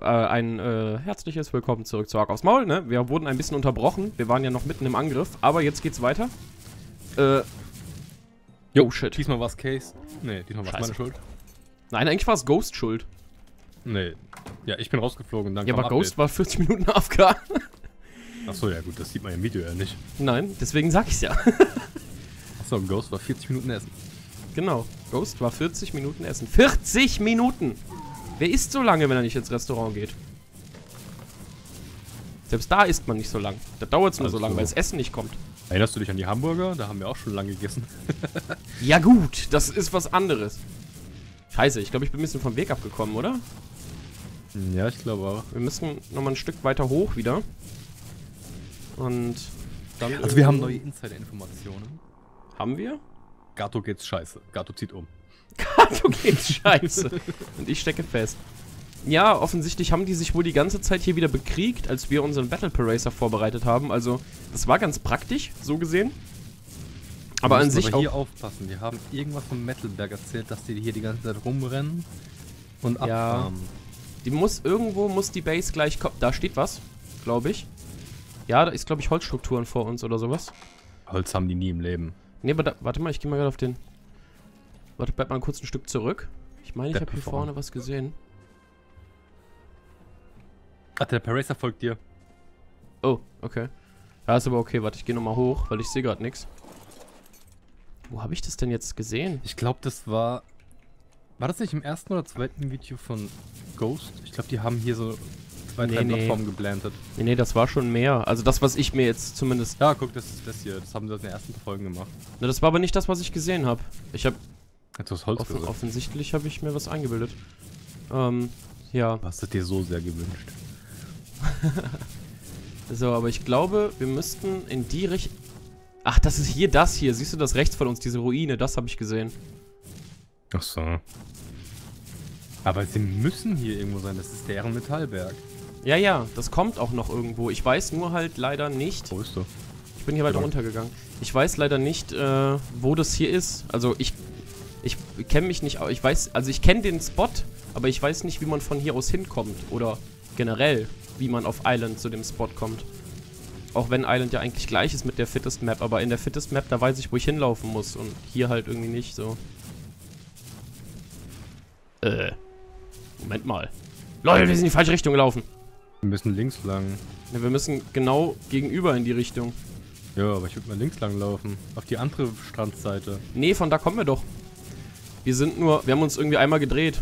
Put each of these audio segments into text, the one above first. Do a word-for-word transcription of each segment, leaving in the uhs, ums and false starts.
Äh, ein äh, herzliches Willkommen zurück zu Ark A U F S Maul, ne? Wir wurden ein bisschen unterbrochen. Wir waren ja noch mitten im Angriff, aber jetzt geht's weiter. Äh. Yo, shit. Diesmal war's Case. Nee, diesmal war's meine Schuld. Nein, eigentlich war's Ghost schuld. Nee. Ja, ich bin rausgeflogen. Dann ja, aber Update. Ghost war vierzig Minuten A F K. Achso, ja gut, das sieht man im Video ja nicht. Nein, deswegen sag ich's ja. Achso, Ghost war vierzig Minuten essen. Genau, Ghost war vierzig Minuten essen. vierzig Minuten! Wer isst so lange, wenn er nicht ins Restaurant geht? Selbst da isst man nicht so lang. Da dauert es nur also so lange, weil das Essen nicht kommt. Erinnerst du dich an die Hamburger? Da haben wir auch schon lange gegessen. Ja gut, das ist was anderes. Scheiße, ich glaube, ich bin ein bisschen vom Weg abgekommen, oder? Ja, ich glaube auch. Wir müssen nochmal ein Stück weiter hoch wieder. Und dann... Also wir haben neue Insider-Informationen. Haben wir? GaTo geht's scheiße. GaTo zieht um. GaTo geht's scheiße. Und ich stecke fest. Ja, offensichtlich haben die sich wohl die ganze Zeit hier wieder bekriegt, als wir unseren Battle Paracer vorbereitet haben. Also, das war ganz praktisch, so gesehen. Aber an sich aber hier auch... aufpassen. Wir haben irgendwas vom Metalberg erzählt, dass die hier die ganze Zeit rumrennen und abfahren. Ja, die muss... Irgendwo muss die Base gleich kommen. Da steht was, glaube ich. Ja, da ist, glaube ich, Holzstrukturen vor uns oder sowas. Holz haben die nie im Leben. Ne, aber da, warte mal, ich gehe mal gerade auf den... Warte, bleib mal kurz ein Stück zurück. Ich meine, ich habe hier vorne was gesehen. Ach, der Paracer folgt dir. Oh, okay. Ja, ist aber okay. Warte, ich gehe nochmal hoch, weil ich sehe gerade nichts. Wo habe ich das denn jetzt gesehen? Ich glaube, das war... War das nicht im ersten oder zweiten Video von Ghost? Ich glaube, die haben hier so zwei, drei Plattformen geblendet. Nee, nee, das war schon mehr. Also das, was ich mir jetzt zumindest... Ja, guck, das ist das hier. Das haben sie in den ersten Folgen gemacht. Na, das war aber nicht das, was ich gesehen habe. Ich habe... Das Holz Offen, offensichtlich habe ich mir was eingebildet. Ähm, ja. Hast du dir so sehr gewünscht? So, aber ich glaube, wir müssten in die Richtung... Ach, das ist hier das hier. Siehst du das rechts von uns, diese Ruine? Das habe ich gesehen. Ach so. Aber sie müssen hier irgendwo sein. Das ist deren Metallberg. Ja, ja. Das kommt auch noch irgendwo. Ich weiß nur halt leider nicht... Wo ist du? Ich bin hier weiter genau. runtergegangen. Ich weiß leider nicht, äh, wo das hier ist. Also, ich... Ich kenne mich nicht, ich weiß, also ich kenne den Spot, aber ich weiß nicht, wie man von hier aus hinkommt oder generell, wie man auf Island zu dem Spot kommt. Auch wenn Island ja eigentlich gleich ist mit der Fittest Map, aber in der Fittest Map, da weiß ich, wo ich hinlaufen muss und hier halt irgendwie nicht, so. Äh, Moment mal. Leute, wir sind in die falsche Richtung gelaufen. Wir müssen links lang. Ja, wir müssen genau gegenüber in die Richtung. Ja, aber ich würde mal links lang laufen, auf die andere Strandseite. Nee, von da kommen wir doch. Wir sind nur... Wir haben uns irgendwie einmal gedreht.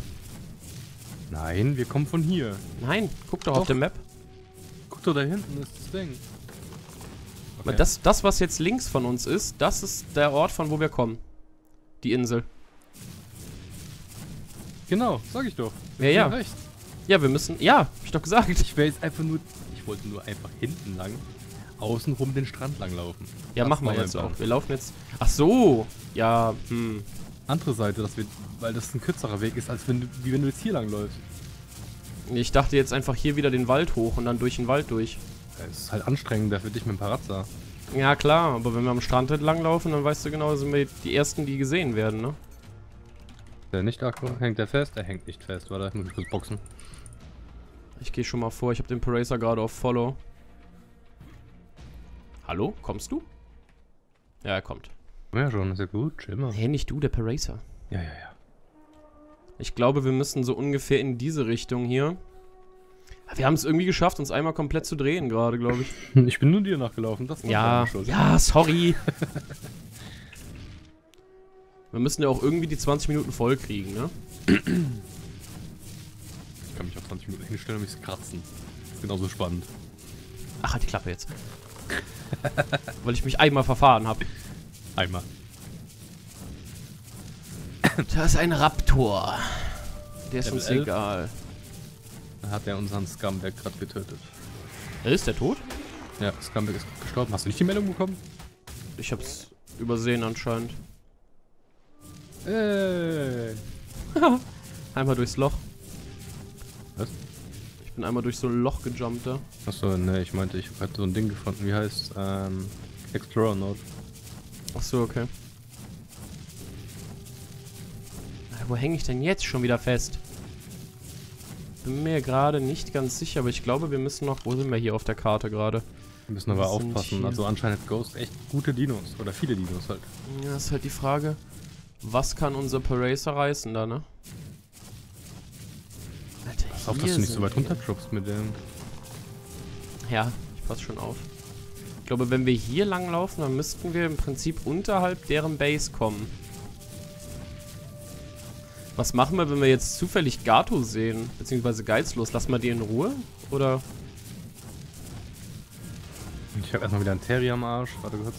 Nein, wir kommen von hier. Nein, guck doch, doch. auf der Map. Guck doch, da hinten ist das Ding. Okay. Das, das, was jetzt links von uns ist, das ist der Ort, von wo wir kommen. Die Insel. Genau, sag ich doch. Wir ja, ja. Rechts. Ja, wir müssen... Ja, hab ich doch gesagt. Ich wäre jetzt einfach nur... Ich wollte nur einfach hinten lang, außenrum den Strand lang laufen. Ja, das machen wir jetzt auch. Wir laufen jetzt... Ach so. Ja, hm... Andere Seite, dass wir, weil das ein kürzerer Weg ist, als wenn du, wie wenn du jetzt hier lang läufst. Ich dachte jetzt einfach hier wieder den Wald hoch und dann durch den Wald durch. Es ist halt anstrengender für dich mit dem Parazza. Ja klar, aber wenn wir am Strand entlang laufen, dann weißt du genau, sind wir die Ersten, die gesehen werden, ne? Der nicht akkurat hängt der fest? Der hängt nicht fest, weil da muss ich kurz boxen. Ich gehe schon mal vor, ich habe den Paracer gerade auf Follow. Hallo, kommst du? Ja, er kommt. Ja schon, ist ja gut, chill mal. Nee, nicht du, der Paracer. Ja, ja, ja. Ich glaube, wir müssen so ungefähr in diese Richtung hier. Wir haben es irgendwie geschafft, uns einmal komplett zu drehen gerade, glaube ich. Ich bin nur dir nachgelaufen, das war ja schon. Ja, sorry. Wir müssen ja auch irgendwie die zwanzig Minuten voll kriegen, ne? Ich kann mich auf zwanzig Minuten hinstellen und mich kratzen. Das ist genauso spannend. Ach, halt die Klappe jetzt. Weil ich mich einmal verfahren habe. Einmal. Da ist ein Raptor. Der ist uns egal. Da hat er unseren Scumbag gerade getötet. Ist der tot? Ja, Scumbag ist gestorben. Hast du nicht die Meldung bekommen? Ich hab's übersehen anscheinend. Ey. Einmal durchs Loch. Was? Ich bin einmal durch so ein Loch gejumpt da. Achso, ne, ich meinte, ich hatte so ein Ding gefunden. Wie heißt ähm, Explorer Note. Ach so, okay. Wo hänge ich denn jetzt schon wieder fest? Bin mir gerade nicht ganz sicher, aber ich glaube, wir müssen noch... Wo sind wir hier auf der Karte gerade? Wir müssen aber aufpassen. Hier? Also anscheinend hat Ghost echt gute Dinos. Oder viele Dinos halt. Ja, ist halt die Frage, was kann unser Paracer reißen da, ne? Alter, ich hoffe, dass du nicht so weit runtertroppst mit dem... Ja, ich passe schon auf. Ich glaube, wenn wir hier lang laufen, dann müssten wir im Prinzip unterhalb deren Base kommen. Was machen wir, wenn wir jetzt zufällig GaTo sehen? Beziehungsweise Geizlos? Lassen wir die in Ruhe? Oder? Ich habe erstmal wieder einen Terrier am Arsch. Warte kurz.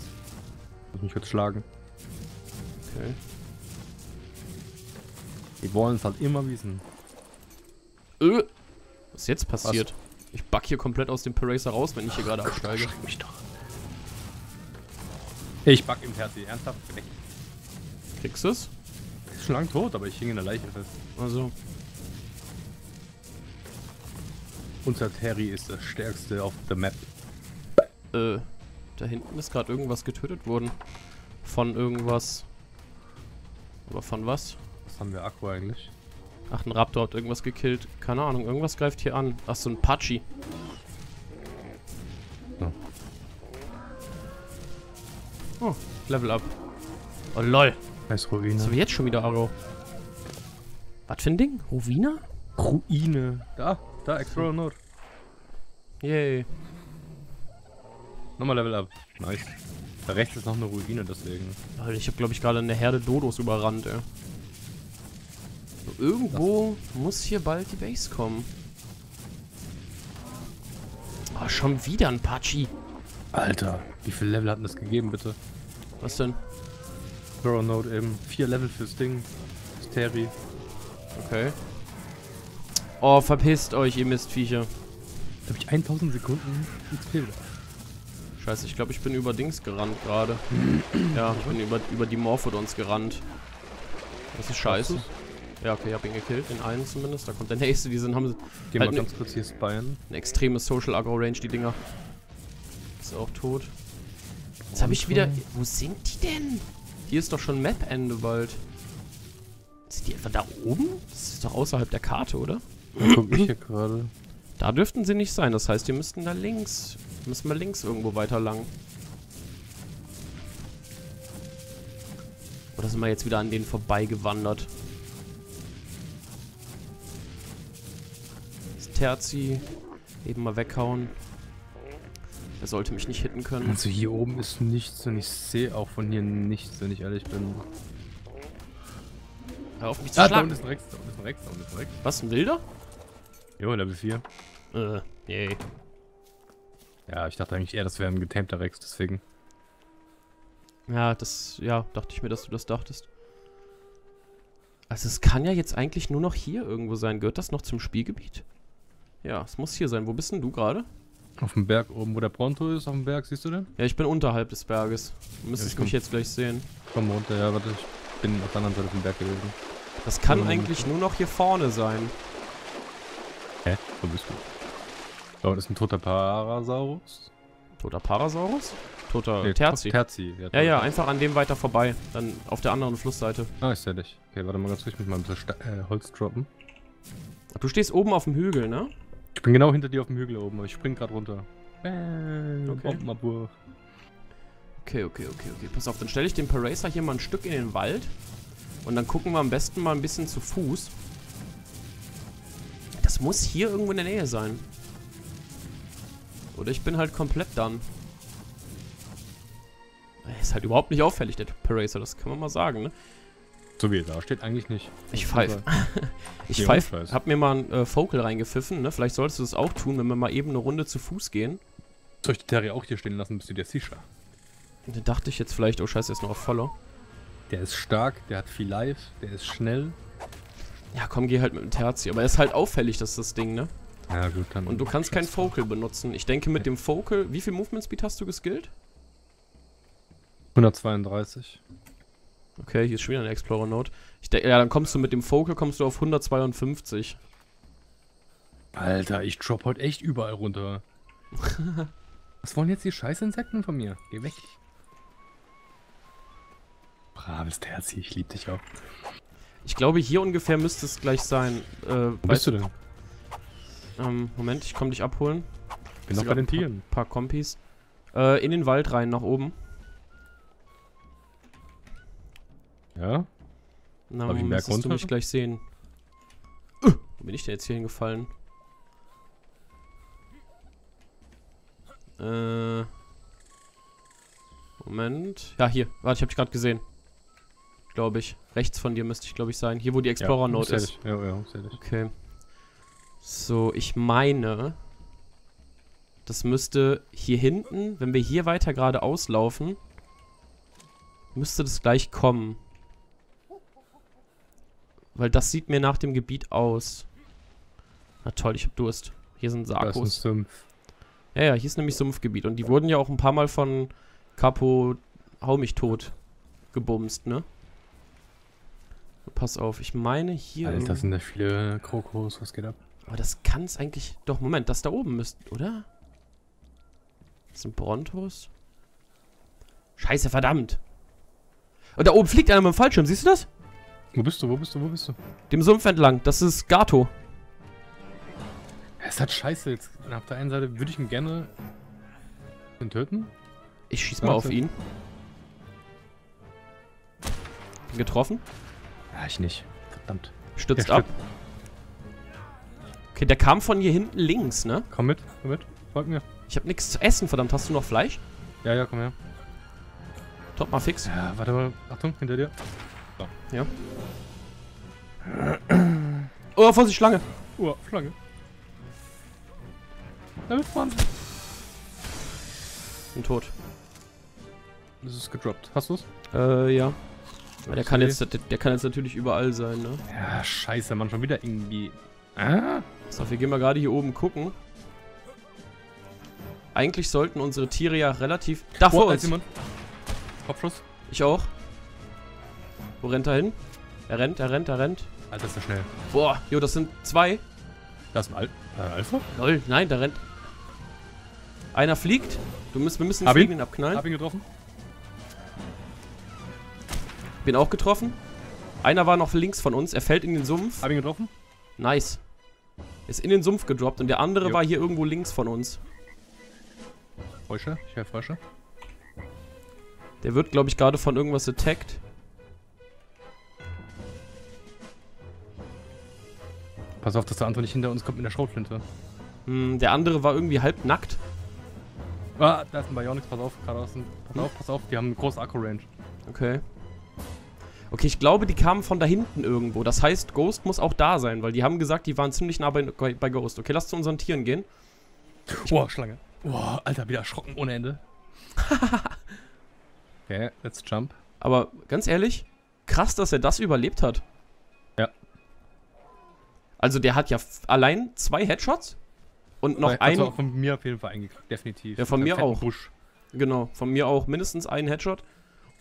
Lass mich jetzt schlagen. Okay. Die wollen es halt immer wissen. Öh. Was ist jetzt passiert? Was? Ich back hier komplett aus dem Paracer raus, wenn ich hier gerade absteige. Schreck mich doch. Ich back im Terrier. Ernsthaft? Kriegst du es? Schon lang tot, aber ich hing in der Leiche fest. Also. Unser Terry ist das stärkste auf der Map. Äh, da hinten ist gerade irgendwas getötet worden. Von irgendwas. Oder von was? Was haben wir Aqua eigentlich? Ach, ein Raptor hat irgendwas gekillt. Keine Ahnung, irgendwas greift hier an. Ach, so ein Pachi. Ja. Oh, Level up. Oh lol. Heißt Ruine. Was haben wir jetzt schon wieder, Aro? Was für ein Ding? Ruine? Ruine. Da, da, Explore Nord. Yay. Nochmal Level Up. Nice. Da rechts ist noch eine Ruine, deswegen. Alter, ich habe glaube ich gerade eine Herde Dodos überrannt, ey. So, irgendwo das muss hier bald die Base kommen. Ah, oh, schon wieder ein Pachi. Alter, wie viel Level hat denn das gegeben, bitte? Was denn? Node eben. Vier Level fürs Ding. Fürs Terry. Okay. Oh, verpisst euch, ihr Mistviecher. Da hab ich tausend Sekunden X P. Scheiße, ich glaube, ich bin über Dings gerannt gerade. Ja, ich bin über, über die Morphodons gerannt. Das ist scheiße. Ja, okay, ich hab ihn gekillt. Den einen zumindest. Da kommt der nächste. Die sind, haben sie. Gehen halt wir ganz kurz hier spyen. Eine extreme Social Aggro Range, die Dinger. Ist auch tot. Jetzt habe ich wieder. Wo sind die denn? Hier ist doch schon Map-Ende bald. Sind die etwa da oben? Das ist doch außerhalb der Karte, oder? Da guck ich hier gerade. Da dürften sie nicht sein, das heißt, die müssten da links. Müssen wir links irgendwo weiter lang. Oder sind wir jetzt wieder an denen vorbeigewandert? Das Terzi eben mal weghauen. Er sollte mich nicht hitten können. Also hier oben ist nichts und ich sehe auch von hier nichts, wenn ich ehrlich bin. Hör auf mich zu ah, schlagen. Da unten ist ein Rex, da unten ist ein Rex, da unten ist ein Rex. Was, ein Wilder? Jo, Level vier. Äh, yay. Ja, ich dachte eigentlich eher, das wäre ein getamter Rex, deswegen. Ja, das, ja, dachte ich mir, dass du das dachtest. Also es kann ja jetzt eigentlich nur noch hier irgendwo sein. Gehört das noch zum Spielgebiet? Ja, es muss hier sein. Wo bist denn du gerade? Auf dem Berg oben, wo der Pronto ist, auf dem Berg, siehst du den? Ja, ich bin unterhalb des Berges. Du müsstest ja, mich jetzt gleich sehen. Komm runter, ja, warte, ich bin auf der anderen Seite vom Berg gewesen. Das kann ja, eigentlich runter. Nur noch hier vorne sein. Hä? Wo bist du? Da unten ist ein toter Parasaurus. Toter Parasaurus? Toter nee, Terzi. Terzi. Ja, ja, ja, einfach an dem weiter vorbei. Dann auf der anderen Flussseite. Ah, ist ja dich. Okay, warte mal ganz ruhig, ich muss mal ein bisschen äh, Holz droppen. Du stehst oben auf dem Hügel, ne? Ich bin genau hinter dir auf dem Hügel oben, aber ich spring gerade runter. Bäh, okay. okay, okay, okay, okay. Pass auf, dann stelle ich den Paracer hier mal ein Stück in den Wald. Und dann gucken wir am besten mal ein bisschen zu Fuß. Das muss hier irgendwo in der Nähe sein. Oder ich bin halt komplett dann. Ist halt überhaupt nicht auffällig, der Paracer, das kann man mal sagen, ne? So wie er da steht, eigentlich nicht. Ich pfeife. Ich nee, pfeife. Hab mir mal ein äh, Focal reingepfiffen, ne? Vielleicht solltest du das auch tun, wenn wir mal eben eine Runde zu Fuß gehen. Soll ich die Terry auch hier stehen lassen, bist du dir sicher? Da dachte ich jetzt vielleicht, oh scheiße, der ist noch auf Follow. Der ist stark, der hat viel Life, der ist schnell. Ja komm, geh halt mit dem Terzi. Aber er ist halt auffällig, das ist das Ding, ne? Ja gut, dann. Und du kannst kein Focal benutzen. Ich denke mit dem Focal, wie viel Movement Speed hast du geskillt? hundertzweiunddreißig. Okay, hier ist schon wieder eine Explorer Note. Ich denke, ja, dann kommst du mit dem Focal, kommst du auf hundertzweiundfünfzig. Alter, ich drop heute echt überall runter. Was wollen jetzt die scheiß Insekten von mir? Geh weg. Braves Terzi, ich lieb dich auch. Ich glaube, hier ungefähr müsste es gleich sein. Äh, Wo bist du denn? Ähm, Moment, ich komme dich abholen. Bin noch bei den Tieren. Ein paar Kompis. Äh, in den Wald rein, nach oben. Ja? Na, hab ich mehr Grund, du mich gleich sehen. Uh, wo bin ich denn jetzt hier hingefallen? Äh... Moment. Ja, hier. Warte, ich hab dich gerade gesehen. Glaube ich. Rechts von dir müsste ich, glaube ich, sein. Hier, wo die Explorer-Note ja, ist. Ja, ja, sehr okay. So, ich meine, das müsste hier hinten, wenn wir hier weiter geradeaus laufen, müsste das gleich kommen. Weil das sieht mir nach dem Gebiet aus. Na toll, ich hab Durst. Hier sind Sarkos. Das ist ein Sumpf. Ja, ja, hier ist nämlich Sumpfgebiet. Und die wurden ja auch ein paar Mal von Capo hau mich tot gebumst, ne? Pass auf, ich meine hier... Alter, sind da viele Krokos, was geht ab? Aber das kann es eigentlich... Doch, Moment, das da oben müsste, oder? Das sind Brontos. Scheiße, verdammt! Und da oben fliegt einer mit dem Fallschirm, siehst du das? Wo bist du, wo bist du, wo bist du? Dem Sumpf entlang, das ist GaTo. Es hat Scheiße jetzt. Auf der einen Seite würde ich ihn gerne... ...den töten. Ich schieß mal auf ihn. Bin getroffen. Ja, ich nicht. Verdammt. Stürzt ab. Okay, der kam von hier hinten links, ne? Komm mit, komm mit. Folgt mir. Ich hab nichts zu essen, verdammt. Hast du noch Fleisch? Ja, ja, komm her. Top mal fix. Ja, warte mal. Achtung, hinter dir. So. Ja. Oh, Vorsicht, Schlange. Oh, Schlange. Damit fahren. Bin tot. Das ist gedroppt. Hast du's? Äh, ja. Der kann, jetzt, der, der kann jetzt natürlich überall sein, ne? Ja, scheiße, Mann, schon wieder irgendwie. Ah? So, wir gehen mal gerade hier oben gucken. Eigentlich sollten unsere Tiere ja relativ... Da vor uns! Kopfschuss. Ich auch. Wo rennt er hin? Er rennt, er rennt, er rennt. Alter, ist er schnell. Boah, jo, das sind zwei. Da ist ein Al äh, Alpha? Lol, nein, da rennt... Einer fliegt. Du müsst, wir müssen den Fliegenden abknallen. Hab ihn getroffen. Bin auch getroffen. Einer war noch links von uns. Er fällt in den Sumpf. Hab ihn getroffen. Nice. Ist in den Sumpf gedroppt und der andere jo. war hier irgendwo links von uns. Frösche. Ich höre Frösche. Der wird, glaube ich, gerade von irgendwas attackt. Pass auf, dass der andere nicht hinter uns kommt mit der Schrotflinte. Hm, der andere war irgendwie halb nackt. Ah, da ist ein Bionics. Pass auf, geradeaus. Pass auf, pass auf. Die haben einen großen Akku-Range. Okay. Okay, ich glaube, die kamen von da hinten irgendwo. Das heißt, Ghost muss auch da sein, weil die haben gesagt, die waren ziemlich nah bei, bei Ghost. Okay, lass zu unseren Tieren gehen. Boah, Schlange. Boah, Alter, wieder erschrocken ohne Ende. Okay, let's jump. Aber ganz ehrlich, krass, dass er das überlebt hat. Ja. Also der hat ja allein zwei Headshots und noch einen... Also von mir auf jeden Fall eingekriegt, definitiv. Ja, von mir auch. Busch. Genau, von mir auch mindestens einen Headshot.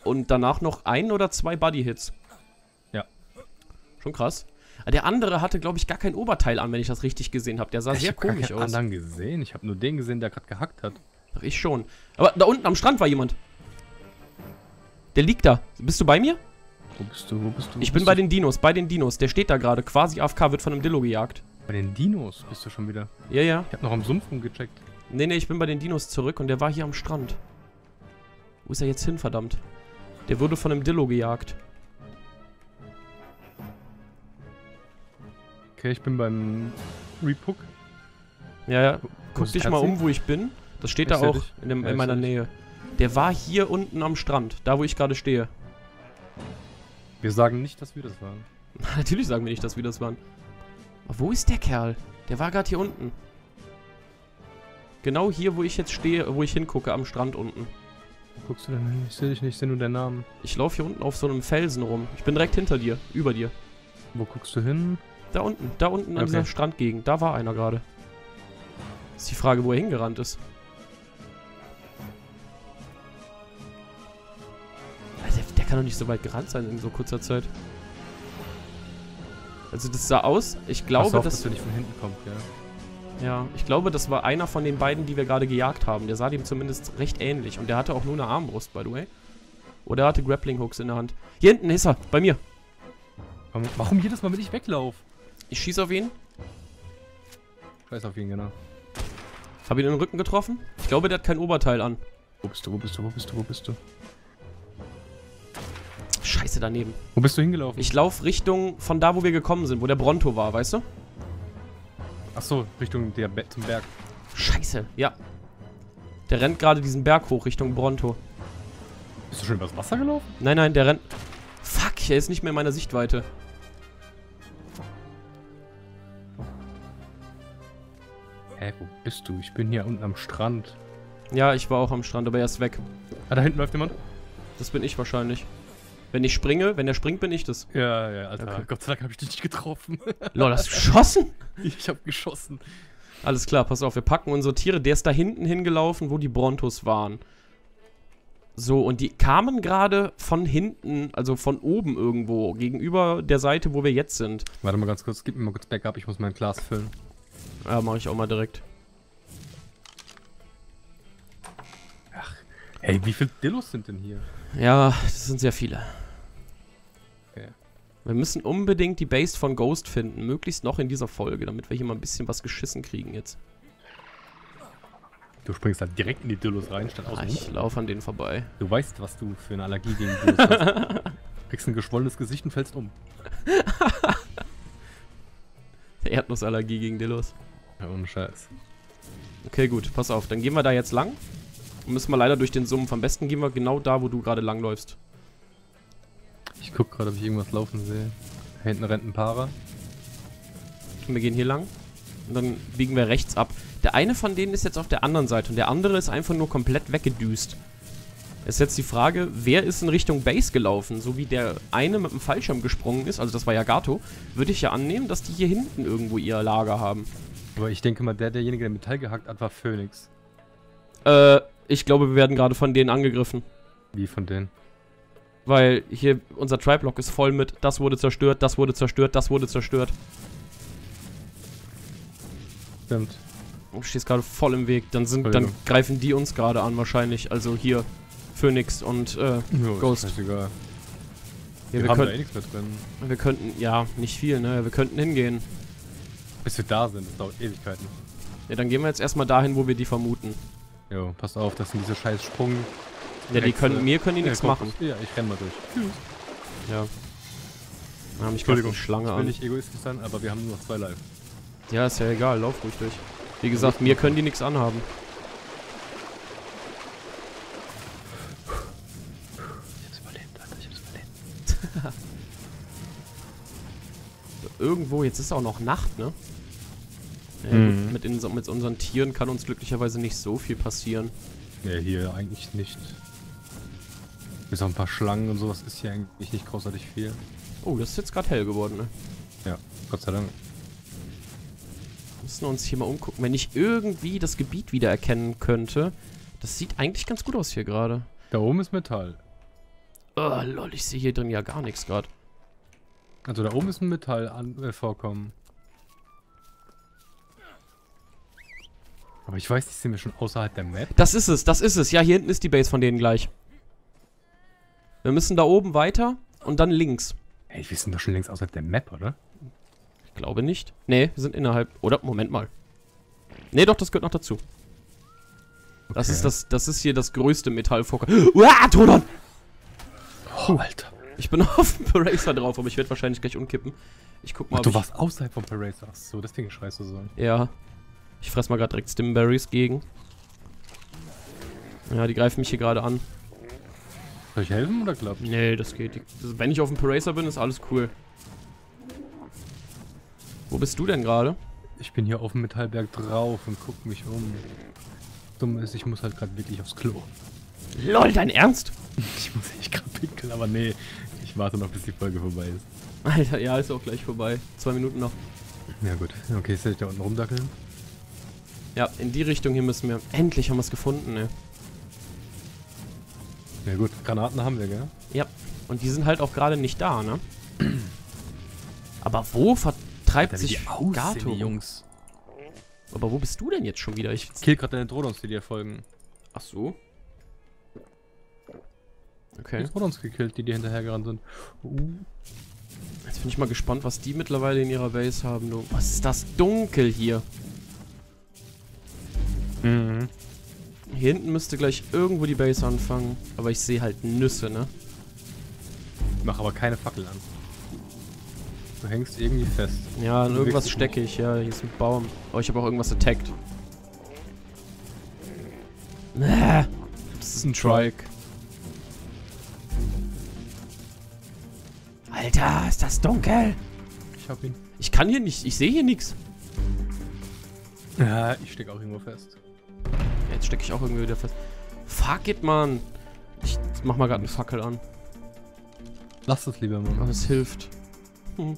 Und danach noch ein oder zwei Buddy-Hits. Ja. Schon krass. Der andere hatte, glaube ich, gar kein Oberteil an, wenn ich das richtig gesehen habe. Der sah ich sehr hab komisch gar aus. Ich habe den anderen gesehen. Ich habe nur den gesehen, der gerade gehackt hat. Ach, ich schon. Aber da unten am Strand war jemand. Der liegt da. Bist du bei mir? Wo bist du? Wo bist du? Wo ich bin bei den Dinos. Bei den Dinos. Der steht da gerade. Quasi A F K, wird von einem Dillo gejagt. Bei den Dinos bist du schon wieder? Ja, ja. Ich habe noch am Sumpf rumgecheckt. Nee, nee, ich bin bei den Dinos zurück und der war hier am Strand. Wo ist er jetzt hin, verdammt? Der wurde von einem Dillo gejagt. Okay, ich bin beim Repook. Ja, ja. Guck dich mal um, wo ich bin. Das steht da auch in, dem, in meiner Nähe. Der war hier unten am Strand. Da, wo ich gerade stehe. Wir sagen nicht, dass wir das waren. Natürlich sagen wir nicht, dass wir das waren. Aber wo ist der Kerl? Der war gerade hier unten. Genau hier, wo ich jetzt stehe, wo ich hingucke, am Strand unten. Wo guckst du denn hin? Ich sehe dich nicht, ich sehe nur deinen Namen. Ich laufe hier unten auf so einem Felsen rum. Ich bin direkt hinter dir, über dir. Wo guckst du hin? Da unten, da unten okay. An dieser Strandgegend. Da war einer gerade. Ist die Frage, wo er hingerannt ist. Also der, der kann doch nicht so weit gerannt sein in so kurzer Zeit. Also das sah aus, ich glaube, Pass auf, dass... dass du nicht von hinten kommst, ja. Ja, ich glaube, das war einer von den beiden, die wir gerade gejagt haben. Der sah dem zumindest recht ähnlich. Und der hatte auch nur eine Armbrust, by the way. Oder er hatte Grappling-Hooks in der Hand. Hier hinten ist er, bei mir. Warum jedes Mal, wenn ich weglaufe? Ich schieße auf ihn. Scheiß auf ihn, genau. Hab ihn in den Rücken getroffen? Ich glaube, der hat kein Oberteil an. Wo bist du, wo bist du, wo bist du, wo bist du? Scheiße, daneben. Wo bist du hingelaufen? Ich lauf Richtung von da, wo wir gekommen sind, wo der Bronto war, weißt du? Achso, Richtung der Be- zum Berg. Scheiße, ja. Der rennt gerade diesen Berg hoch, Richtung Bronto. Bist du schon übers Wasser gelaufen? Nein, nein, der rennt... Fuck, er ist nicht mehr in meiner Sichtweite. Hä, wo bist du? Ich bin hier unten am Strand. Ja, ich war auch am Strand, aber er ist weg. Ah, da hinten läuft jemand? Das bin ich wahrscheinlich. Wenn ich springe, wenn der springt, bin ich das. Ja, ja, Alter. Okay. Gott sei Dank habe ich dich nicht getroffen. Lol, hast du geschossen? Ich habe geschossen. Alles klar, pass auf, wir packen unsere Tiere. Der ist da hinten hingelaufen, wo die Brontos waren. So, und die kamen gerade von hinten, also von oben irgendwo, gegenüber der Seite, wo wir jetzt sind. Warte mal ganz kurz, gib mir mal kurz Backup, ich muss mein Glas füllen. Ja, mach ich auch mal direkt. Ach, hey, wie viele Dillos sind denn hier? Ja, das sind sehr viele. Okay. Wir müssen unbedingt die Base von Ghost finden, möglichst noch in dieser Folge, damit wir hier mal ein bisschen was geschissen kriegen jetzt. Du springst da direkt in die Dillos rein, statt aus. Ah, ich laufe an denen vorbei. Du weißt, was du für eine Allergie gegen Dillos hast. Du kriegst ein geschwollenes Gesicht und fällst um. Der Erdnussallergie gegen Dillos. Ja, ohne Scheiß. Okay, gut, pass auf. Dann gehen wir da jetzt lang. Und müssen wir leider durch den Sumpf. Am besten gehen wir genau da, wo du gerade langläufst. Ich guck gerade, ob ich irgendwas laufen sehe. Da hinten rennt ein Para. Und wir gehen hier lang. Und dann biegen wir rechts ab. Der eine von denen ist jetzt auf der anderen Seite und der andere ist einfach nur komplett weggedüst. Ist jetzt die Frage, wer ist in Richtung Base gelaufen? So wie der eine mit dem Fallschirm gesprungen ist, also das war ja GaTo, würde ich ja annehmen, dass die hier hinten irgendwo ihr Lager haben. Aber ich denke mal, der, derjenige, der Metall gehackt hat, war Phoenix. Äh, ich glaube, wir werden gerade von denen angegriffen. Wie von denen? Weil hier unser Triblock ist voll mit, das wurde zerstört, das wurde zerstört, das wurde zerstört. Stimmt. Oh, stehst gerade voll im Weg. Dann, sind, dann greifen die uns gerade an wahrscheinlich. Also hier Phoenix und äh, jo, Ghost. Ist egal. Ja, wir wir haben können, da eh nichts mehr drin. Wir könnten, ja, nicht viel, ne? Wir könnten hingehen. Bis wir da sind, das dauert Ewigkeiten. Ja, dann gehen wir jetzt erstmal dahin, wo wir die vermuten. Jo, passt auf, das sind diese scheiß Sprung. Ja, die können, mir können die ja, nichts machen. Ja, ich renn mal durch. Tschüss. Ja. Da haben mich gerade eine Schlange an. Ich will nicht egoistisch sein, aber wir haben nur noch zwei Live. Ja, ist ja egal, lauf ruhig durch. Wie gesagt, mir können die nichts anhaben. Ich hab's überlebt, Alter, ich hab's überlebt. Irgendwo, jetzt ist auch noch Nacht, ne? Ja, mhm. mit, in, mit unseren Tieren kann uns glücklicherweise nicht so viel passieren. Ja, hier eigentlich nicht. Bis auf ein paar Schlangen und sowas ist hier eigentlich nicht großartig viel. Oh, das ist jetzt gerade hell geworden, ne? Ja, Gott sei Dank. Wir müssen uns hier mal umgucken, wenn ich irgendwie das Gebiet wieder erkennen könnte. Das sieht eigentlich ganz gut aus hier gerade. Da oben ist Metall. Oh, lol, ich sehe hier drin ja gar nichts gerade. Also da oben ist ein Metall an, äh, vorkommen. Aber ich weiß, die sind wir schon außerhalb der Map. Das ist es, das ist es. Ja, hier hinten ist die Base von denen gleich. Wir müssen da oben weiter und dann links. Ey, wir sind doch schon längst außerhalb der Map, oder? Glaube nicht. Ne, wir sind innerhalb. Oder, Moment mal. Ne, doch, das gehört noch dazu. Okay. Das ist das, das ist hier das größte Metallvorkommen. Uah, Todon! Oh, Alter. Ich bin auf dem Paracer drauf, aber ich werde wahrscheinlich gleich umkippen. Ich guck mal, Ach, ob Du ich... warst außerhalb vom Paracer. Achso, deswegen schreist du so. Ja. Ich fress mal gerade direkt Stimberries gegen. Ja, die greifen mich hier gerade an. Soll ich helfen oder klappt? Nee, das geht. Also, wenn ich auf dem Paracer bin, ist alles cool. Wo bist du denn gerade? Ich bin hier auf dem Metallberg drauf und guck mich um. Dumm ist, ich muss halt gerade wirklich aufs Klo. LOL, dein Ernst? Ich muss echt gerade pinkeln, aber nee. Ich warte noch, bis die Folge vorbei ist. Alter, ja, ist auch gleich vorbei. Zwei Minuten noch. Ja gut. Okay, soll ich da unten rumdackeln? Ja, in die Richtung hier müssen wir... Endlich haben wir es gefunden, ey. Ja gut, Granaten haben wir, gell? Ja, und die sind halt auch gerade nicht da, ne? Aber wo ver... Treibt sich GaTo, Jungs. Aber wo bist du denn jetzt schon wieder? Ich kill gerade deine Drohnons, die dir folgen. Ach so. Okay. Die Drohnons gekillt, die dir hinterhergerannt sind. Uh. Jetzt bin ich mal gespannt, was die mittlerweile in ihrer Base haben. Du. Was ist das dunkel hier? Mhm. Hier hinten müsste gleich irgendwo die Base anfangen. Aber ich sehe halt Nüsse, ne? Ich mach aber keine Fackel an. Du hängst irgendwie fest. Ja, an irgendwas stecke ich. Ja, hier ist ein Baum. Oh, ich habe auch irgendwas attackt. Das ist ein Trike. Alter, ist das dunkel! Ich hab ihn. Ich kann hier nicht, ich sehe hier nichts. Ja, ich stecke auch irgendwo fest. Ja, jetzt stecke ich auch irgendwie wieder fest. Fuck it, Mann! Ich mach mal gerade eine Fackel an. Lass das lieber, Mann. Aber es hilft. Hm.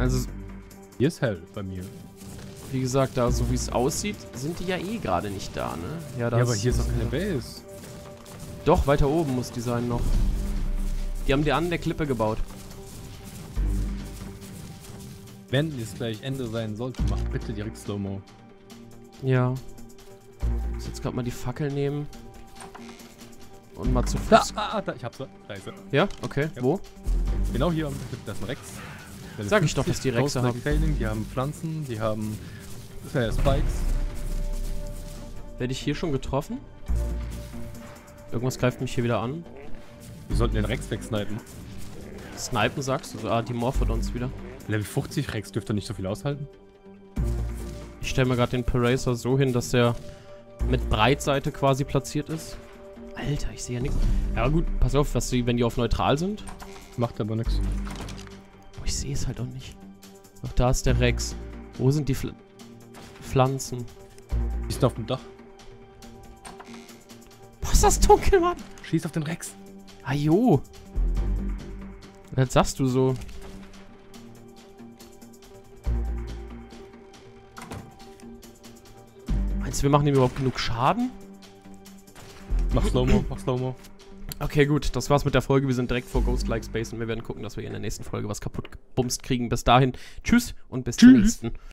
Also. Hier ist hell bei mir. Wie gesagt, da so wie es aussieht, sind die ja eh gerade nicht da, ne? Ja, das ja aber hier ist doch keine Base. Doch, weiter oben muss die sein noch. Die haben die an der Klippe gebaut. Wenn es gleich Ende sein sollte, macht bitte direkt Slow-Mo. Ja. Ich muss jetzt gerade mal die Fackel nehmen. Und mal zu Fuß. Da, ah, da, ich hab's. Scheiße. Ja? Okay. Ja. Wo? Genau hier am Klippe, das ist ein Rex. Das Sag ich doch, dass die Rexe haben. Failing, die haben Pflanzen, die haben äh, Spikes. Werde ich hier schon getroffen? Irgendwas greift mich hier wieder an. Wir sollten den Rex wegsnipen. Snipen sagst du? Ah, die Morphodons wieder. Level fünfzig Rex dürfte nicht so viel aushalten. Ich stelle mir gerade den Paracer so hin, dass der mit Breitseite quasi platziert ist. Alter, ich sehe ja nichts. Ja gut, pass auf, was die, wenn die auf neutral sind. Macht aber nichts. Oh, ich sehe es halt auch nicht. Doch da ist der Rex. Wo sind die Pfl Pflanzen? Die sind auf dem Dach. Was ist das dunkel, Mann? Schieß auf den Rex. Ajo. Was sagst du so? Meinst du, wir machen ihm überhaupt genug Schaden? Mach Slow-Mo, mach Slow-Mo. Okay, gut, das war's mit der Folge. Wir sind direkt vor Ghostlike Space und wir werden gucken, dass wir in der nächsten Folge was kaputt gebumst kriegen. Bis dahin, tschüss und bis zum nächsten.